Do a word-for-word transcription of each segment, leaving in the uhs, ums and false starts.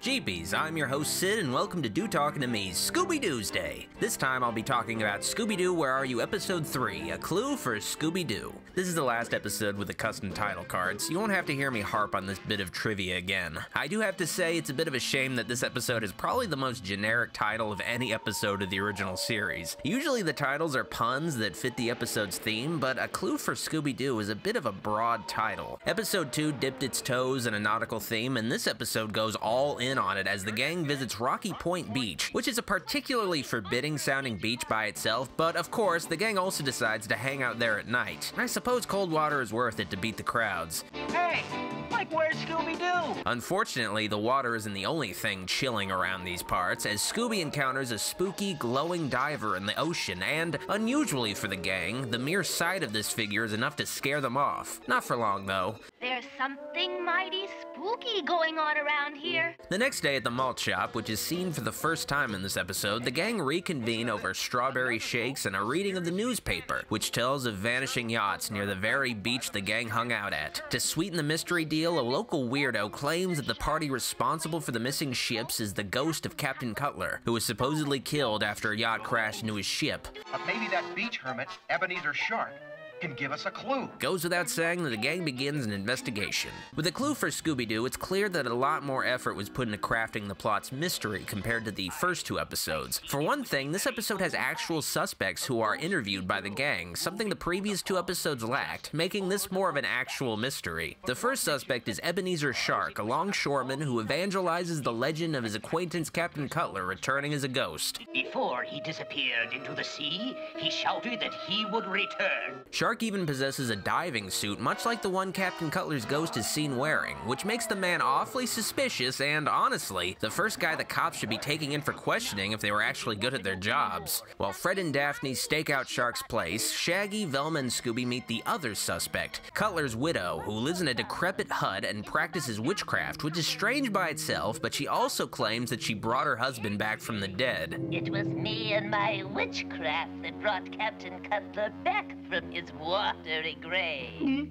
Jeebies, I'm your host Sid, and welcome to Do Talkin' to Me's Scooby-Doo's Day. This time I'll be talking about Scooby-Doo, Where Are You, Episode three, A Clue for Scooby-Doo. This is the last episode with the custom title cards. You won't have to hear me harp on this bit of trivia again. I do have to say it's a bit of a shame that this episode is probably the most generic title of any episode of the original series. Usually the titles are puns that fit the episode's theme, but A Clue for Scooby-Doo is a bit of a broad title. Episode two dipped its toes in a nautical theme, and this episode goes all in on it as the gang visits Rocky Point Beach, which is a particularly forbidding sounding beach by itself, but of course the gang also decides to hang out there at night. I suppose cold water is worth it to beat the crowds. Hey! Like, where's Scooby-Doo? Unfortunately, the water isn't the only thing chilling around these parts, as Scooby encounters a spooky, glowing diver in the ocean, and, unusually for the gang, the mere sight of this figure is enough to scare them off. Not for long, though. There's something mighty spooky going on around here. The next day at the malt shop, which is seen for the first time in this episode, the gang reconvene over strawberry shakes and a reading of the newspaper, which tells of vanishing yachts near the very beach the gang hung out at. To sweeten the mystery deal, a local weirdo claims that the party responsible for the missing ships is the ghost of Captain Cutler, who was supposedly killed after a yacht crashed into his ship. But maybe that beach hermit, Ebenezer Shark, can give us a clue. Goes without saying that the gang begins an investigation. With A Clue for Scooby-Doo, it's clear that a lot more effort was put into crafting the plot's mystery compared to the first two episodes. For one thing, this episode has actual suspects who are interviewed by the gang, something the previous two episodes lacked, making this more of an actual mystery. The first suspect is Ebenezer Shark, a longshoreman who evangelizes the legend of his acquaintance Captain Cutler returning as a ghost. Before he disappeared into the sea, he shouted that he would return. Shark Shark even possesses a diving suit, much like the one Captain Cutler's ghost is seen wearing, which makes the man awfully suspicious and, honestly, the first guy the cops should be taking in for questioning if they were actually good at their jobs. While Fred and Daphne stake out Shark's place, Shaggy, Velma, and Scooby meet the other suspect, Cutler's widow, who lives in a decrepit hut and practices witchcraft, which is strange by itself, but she also claims that she brought her husband back from the dead. It was me and my witchcraft that brought Captain Cutler back from his watery grave.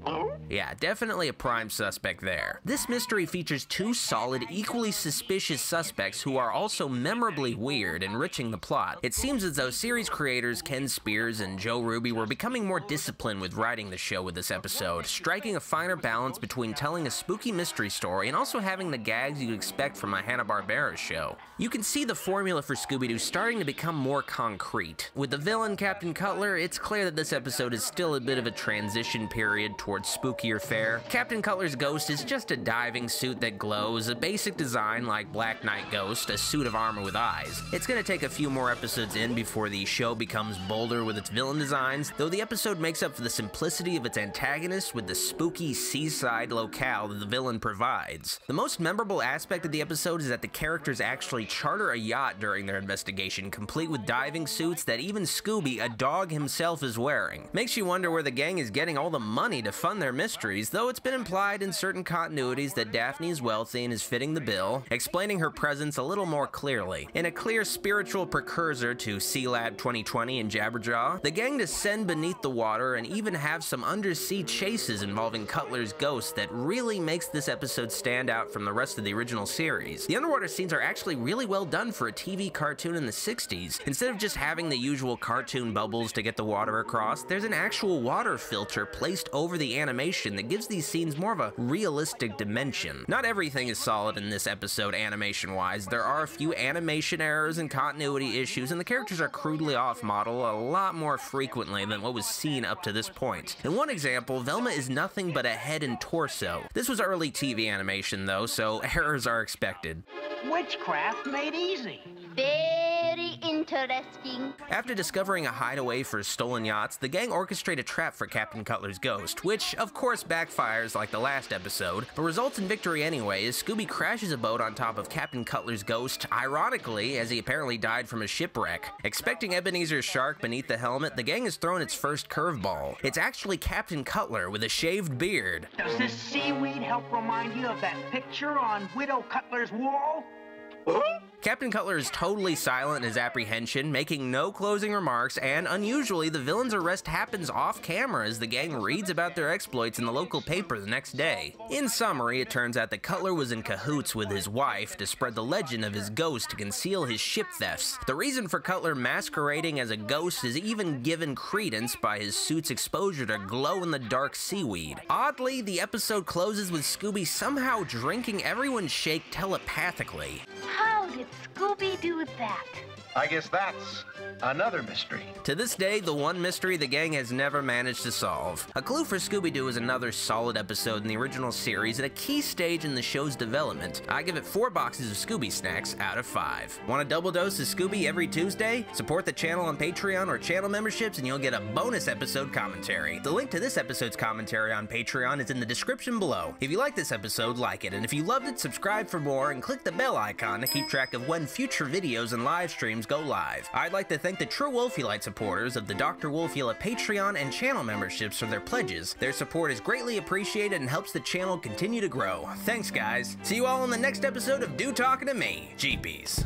Yeah, definitely a prime suspect there. This mystery features two solid, equally suspicious suspects who are also memorably weird, enriching the plot. It seems as though series creators Ken Spears and Joe Ruby were becoming more disciplined with writing the show with this episode, striking a finer balance between telling a spooky mystery story and also having the gags you'd expect from a Hanna-Barbera show. You can see the formula for Scooby-Doo starting to become more concrete. With the villain, Captain Cutler, it's clear that this episode is still a bit of a transition period towards spookier fare. Captain Cutler's ghost is just a diving suit that glows, a basic design like Black Knight Ghost, a suit of armor with eyes. It's gonna take a few more episodes in before the show becomes bolder with its villain designs, though the episode makes up for the simplicity of its antagonist with the spooky seaside locale that the villain provides. The most memorable aspect of the episode is that the characters actually charter a yacht during their investigation, complete with diving suits that even Scooby, a dog himself, is wearing. Makes you wonder where the gang is getting all the money to fund their mysteries, though it's been implied in certain continuities that Daphne is wealthy and is fitting the bill, explaining her presence a little more clearly. In a clear spiritual precursor to Sealab twenty twenty and Jabberjaw, the gang descend beneath the water and even have some undersea chases involving Cutler's ghost that really makes this episode stand out from the rest of the original series. The underwater scenes are actually really well done for a T V cartoon in the sixties. Instead of just having the usual cartoon bubbles to get the water across, there's an actual water filter placed over the animation that gives these scenes more of a realistic dimension. Not everything is solid in this episode animation-wise. There are a few animation errors and continuity issues, and the characters are crudely off-model a lot more frequently than what was seen up to this point. In one example, Velma is nothing but a head and torso. This was early T V animation, though, so errors are expected. Witchcraft made easy. Very interesting. After discovering a hideaway for stolen yachts, the gang orchestrate a trap for Captain Cutler's ghost, which, of course, backfires like the last episode, but results in victory anyway as Scooby crashes a boat on top of Captain Cutler's ghost, ironically, as he apparently died from a shipwreck. Expecting Ebenezer Shark beneath the helmet, the gang is thrown its first curveball. It's actually Captain Cutler with a shaved beard. Does this seaweed help remind you of that picture on Widow Cutler's wall? Captain Cutler is totally silent in his apprehension, making no closing remarks, and unusually, the villain's arrest happens off-camera as the gang reads about their exploits in the local paper the next day. In summary, it turns out that Cutler was in cahoots with his wife to spread the legend of his ghost to conceal his ship thefts. The reason for Cutler masquerading as a ghost is even given credence by his suit's exposure to glow-in-the-dark seaweed. Oddly, the episode closes with Scooby somehow drinking everyone's shake telepathically. How did Scooby do that? I guess that's another mystery. To this day, the one mystery the gang has never managed to solve. A Clue for Scooby-Doo is another solid episode in the original series and a key stage in the show's development. I give it four boxes of Scooby Snacks out of five. Want a double dose of Scooby every Tuesday? Support the channel on Patreon or channel memberships and you'll get a bonus episode commentary. The link to this episode's commentary on Patreon is in the description below. If you like this episode, like it, and if you loved it, subscribe for more and click the bell icon to keep track of when future videos and live streams go live. I'd like to thank the true Wolfielite supporters of the Doctor Wolfielite Patreon and channel memberships for their pledges. Their support is greatly appreciated and helps the channel continue to grow. Thanks, guys. See you all in the next episode of Do Talkin' to Me. G Ps.